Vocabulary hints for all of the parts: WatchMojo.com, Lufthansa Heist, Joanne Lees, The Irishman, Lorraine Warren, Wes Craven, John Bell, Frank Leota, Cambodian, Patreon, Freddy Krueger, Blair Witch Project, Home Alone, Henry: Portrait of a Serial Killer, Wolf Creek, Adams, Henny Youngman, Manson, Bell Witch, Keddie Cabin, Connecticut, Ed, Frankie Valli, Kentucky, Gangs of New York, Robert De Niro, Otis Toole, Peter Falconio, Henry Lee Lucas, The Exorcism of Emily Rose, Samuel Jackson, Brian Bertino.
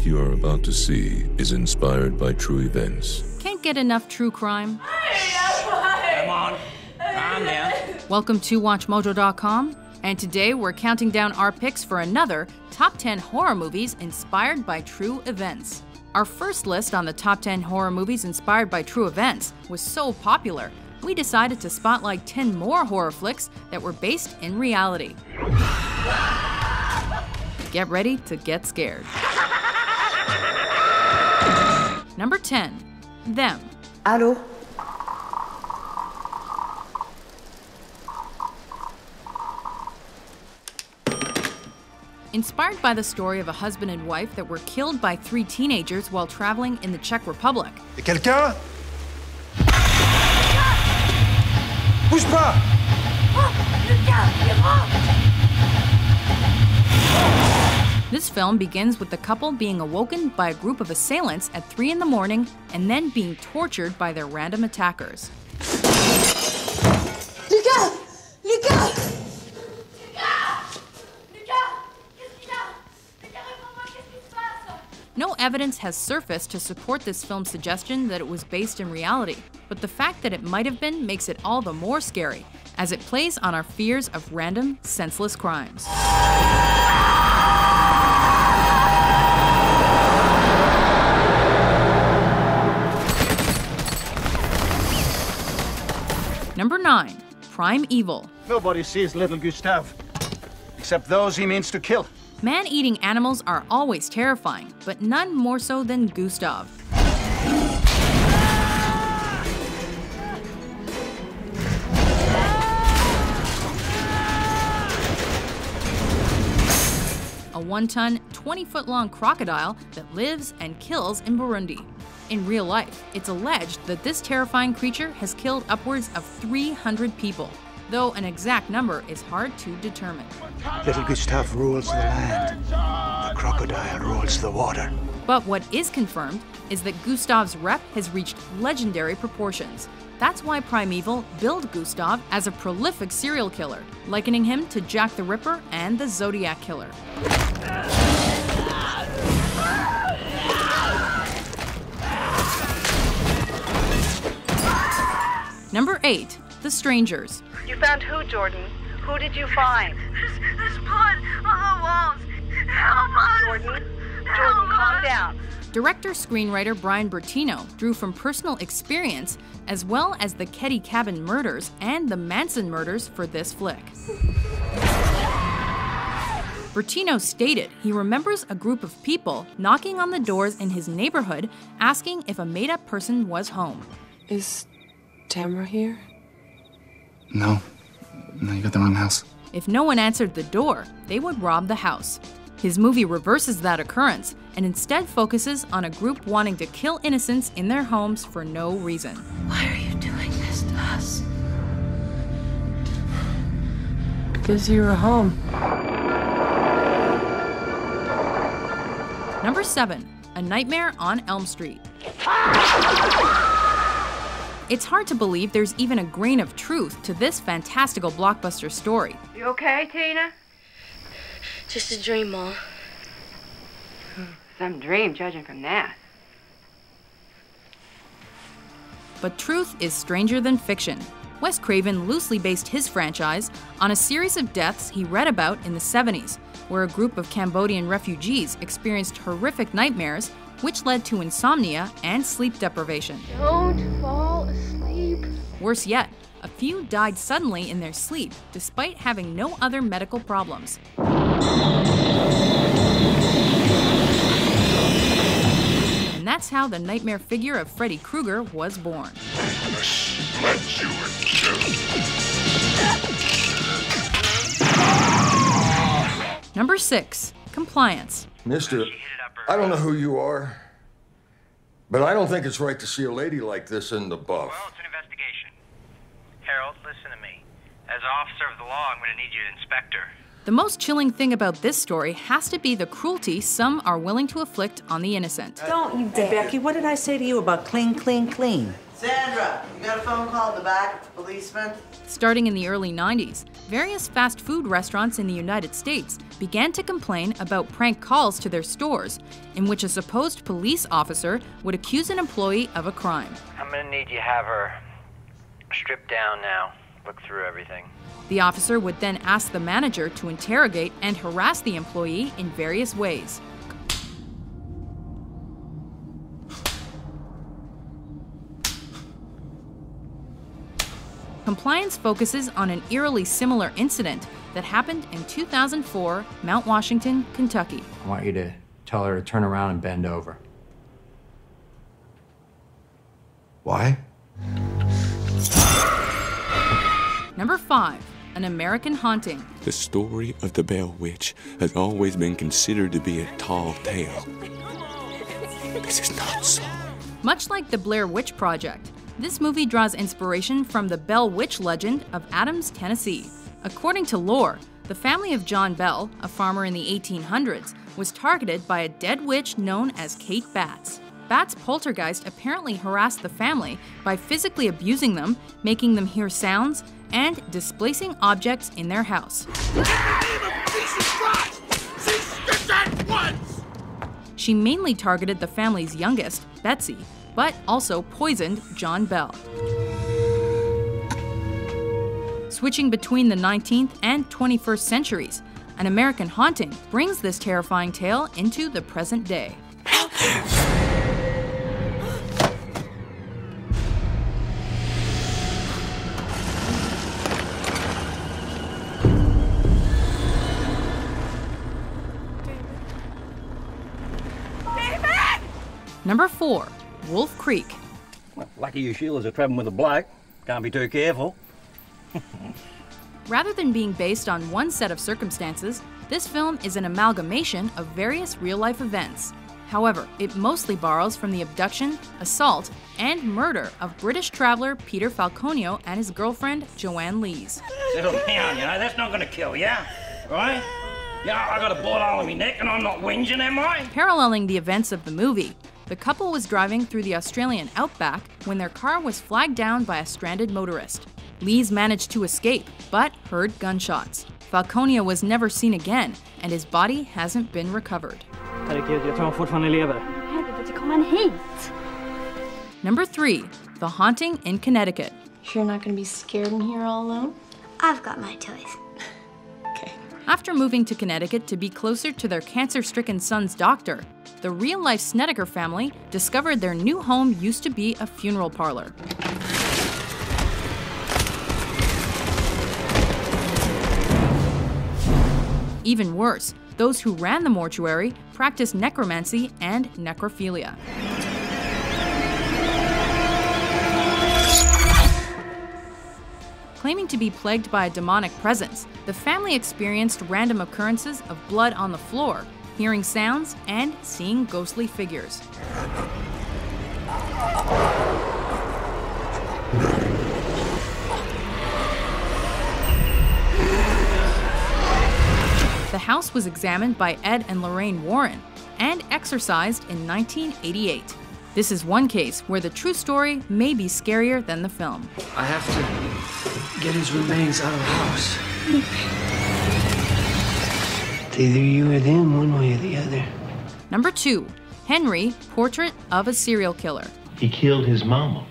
What you are about to see is inspired by true events. Can't get enough true crime? Come on, calm down. Welcome to WatchMojo.com, and today we're counting down our picks for another Top 10 Horror Movies Inspired by True Events. Our first list on the Top 10 Horror Movies Inspired by True Events was so popular, we decided to spotlight 10 more horror flicks that were based in reality. Get ready to get scared. Number 10, Them. Hello. Inspired by the story of a husband and wife that were killed by three teenagers while traveling in the Czech Republic. Quelqu'un? Bouge pas! This film begins with the couple being awoken by a group of assailants at 3 in the morning and then being tortured by their random attackers. Lucas! Lucas! No evidence has surfaced to support this film's suggestion that it was based in reality, but the fact that it might have been makes it all the more scary, as it plays on our fears of random, senseless crimes. Number 9, Prime Evil. Nobody sees little Gustave, except those he means to kill. Man-eating animals are always terrifying, but none more so than Gustave. A one-ton, 20-foot-long crocodile that lives and kills in Burundi. In real life, it's alleged that this terrifying creature has killed upwards of 300 people, though an exact number is hard to determine. Little Gustave rules the land. The crocodile rules the water. But what is confirmed is that Gustave's rep has reached legendary proportions. That's why Primeval billed Gustave as a prolific serial killer, likening him to Jack the Ripper and the Zodiac Killer. Number 8, The Strangers. You found who, Jordan? Who did you find? There's blood on the walls. Help us! Jordan, calm down. Director-screenwriter Brian Bertino drew from personal experience as well as the Keddie Cabin murders and the Manson murders for this flick. Bertino stated he remembers a group of people knocking on the doors in his neighborhood asking if a made-up person was home. Is Tamara here? No, you got the wrong house. If no one answered the door, they would rob the house. His movie reverses that occurrence and instead focuses on a group wanting to kill innocents in their homes for no reason. Why are you doing this to us? Because you were home. Number 7, A Nightmare on Elm Street. It's hard to believe there's even a grain of truth to this fantastical blockbuster story. You okay, Tina? Just a dream, Mom. Some dream, judging from that. But truth is stranger than fiction. Wes Craven loosely based his franchise on a series of deaths he read about in the 70s, where a group of Cambodian refugees experienced horrific nightmares, which led to insomnia and sleep deprivation. Don't fall asleep. Worse yet, a few died suddenly in their sleep, despite having no other medical problems. And that's how the nightmare figure of Freddy Krueger was born. I'm gonna slit you in two. Number 6, Compliance. Mister, I don't know who you are, but I don't think it's right to see a lady like this in the buff. Well, it's an investigation. Harold, listen to me. As an officer of the law, I'm going to need you to inspect her. The most chilling thing about this story has to be the cruelty some are willing to inflict on the innocent. Don't you, Becky? What did I say to you about clean, clean, clean? Sandra, you got a phone call in the back, policeman? Starting in the early 90s, various fast food restaurants in the United States began to complain about prank calls to their stores, in which a supposed police officer would accuse an employee of a crime. I'm gonna need you to have her stripped down now, look through everything. The officer would then ask the manager to interrogate and harass the employee in various ways. Compliance focuses on an eerily similar incident that happened in 2004, Mount Washington, Kentucky. I want you to tell her to turn around and bend over. Why? Number 5, an American haunting. The story of the Bell Witch has always been considered to be a tall tale. This is not so. Much like the Blair Witch Project, this movie draws inspiration from the Bell Witch legend of Adams, Tennessee. According to lore, the family of John Bell, a farmer in the 1800s, was targeted by a dead witch known as Kate Batts. Batts' poltergeist apparently harassed the family by physically abusing them, making them hear sounds, and displacing objects in their house. She mainly targeted the family's youngest, Betsy, but also poisoned John Bell. Switching between the 19th and 21st centuries, an American haunting brings this terrifying tale into the present day. Number 4. Wolf Creek. Well, lucky you Sheilas are traveling with a bloke. Can't be too careful. Rather than being based on one set of circumstances, this film is an amalgamation of various real-life events. However, it mostly borrows from the abduction, assault, and murder of British traveler Peter Falconio and his girlfriend Joanne Lees. Settle down, you know, that's not gonna kill you, right? Yeah, I got a bullet hole in my neck and I'm not whinging, am I? Paralleling the events of the movie, the couple was driving through the Australian outback when their car was flagged down by a stranded motorist. Lees managed to escape, but heard gunshots. Falconio was never seen again, and his body hasn't been recovered. Number 3, the haunting in Connecticut. Sure you're not gonna be scared in here all alone? I've got my toys. After moving to Connecticut to be closer to their cancer-stricken son's doctor, the real-life Snedeker family discovered their new home used to be a funeral parlor. Even worse, those who ran the mortuary practiced necromancy and necrophilia. Claiming to be plagued by a demonic presence, the family experienced random occurrences of blood on the floor, hearing sounds, and seeing ghostly figures. The house was examined by Ed and Lorraine Warren and exorcised in 1988. This is one case where the true story may be scarier than the film. I have to get his remains out of the house. It's either you or them, one way or the other. Number 2, Henry: Portrait of a Serial Killer. He killed his mama.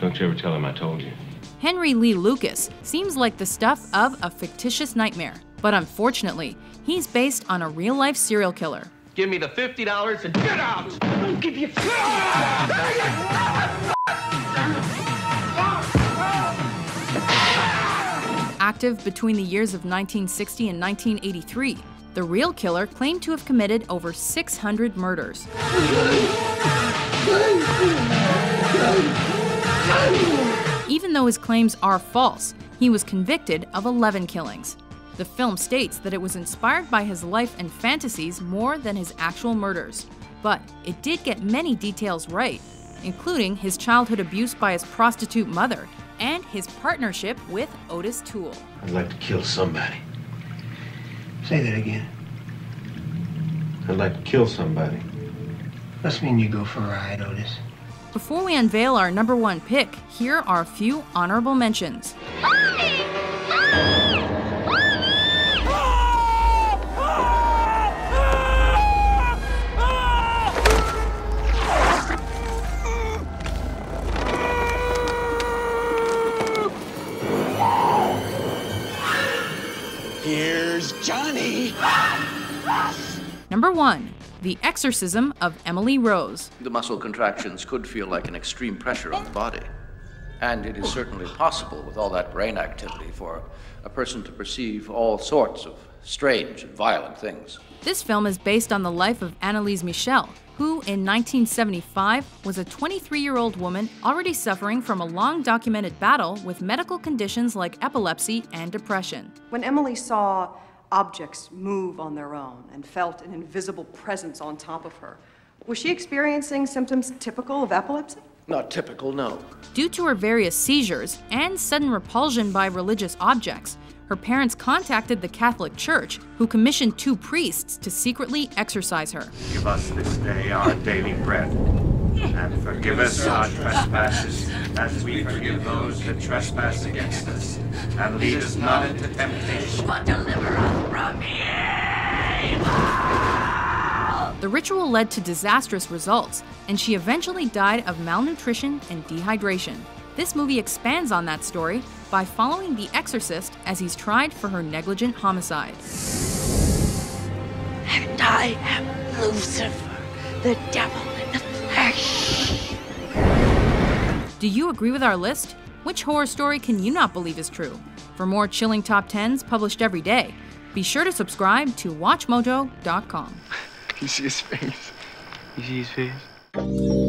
Don't you ever tell him I told you. Henry Lee Lucas seems like the stuff of a fictitious nightmare, but unfortunately, he's based on a real-life serial killer. Give me the $50 and get out! I don't give you $50! Active between the years of 1960 and 1983, the real killer claimed to have committed over 600 murders. Even though his claims are false, he was convicted of 11 killings. The film states that it was inspired by his life and fantasies more than his actual murders, but it did get many details right, including his childhood abuse by his prostitute mother and his partnership with Otis Toole. I'd like to kill somebody. Say that again. I'd like to kill somebody. Must mean you go for a ride, Otis. Before we unveil our number one pick, here are a few honorable mentions. Here's Johnny! Number 1. The Exorcism of Emily Rose. The muscle contractions could feel like an extreme pressure on the body. And it is certainly possible, with all that brain activity, for a person to perceive all sorts of strange and violent things. This film is based on the life of Anneliese Michel, who in 1975 was a 23-year-old woman already suffering from a long-documented battle with medical conditions like epilepsy and depression. When Emily saw objects move on their own and felt an invisible presence on top of her, was she experiencing symptoms typical of epilepsy? Not typical, no. Due to her various seizures and sudden repulsion by religious objects, her parents contacted the Catholic Church, who commissioned two priests to secretly exorcise her. Give us this day our daily bread, and forgive us our trespasses, as we forgive those that trespass against us. And lead us not into temptation, but deliver us from evil. The ritual led to disastrous results, and she eventually died of malnutrition and dehydration. This movie expands on that story by following the exorcist as he's tried for her negligent homicide. And I am Lucifer, the devil in the flesh. Do you agree with our list? Which horror story can you not believe is true? For more chilling top 10s published every day, be sure to subscribe to WatchMojo.com. You see his face? You see his face?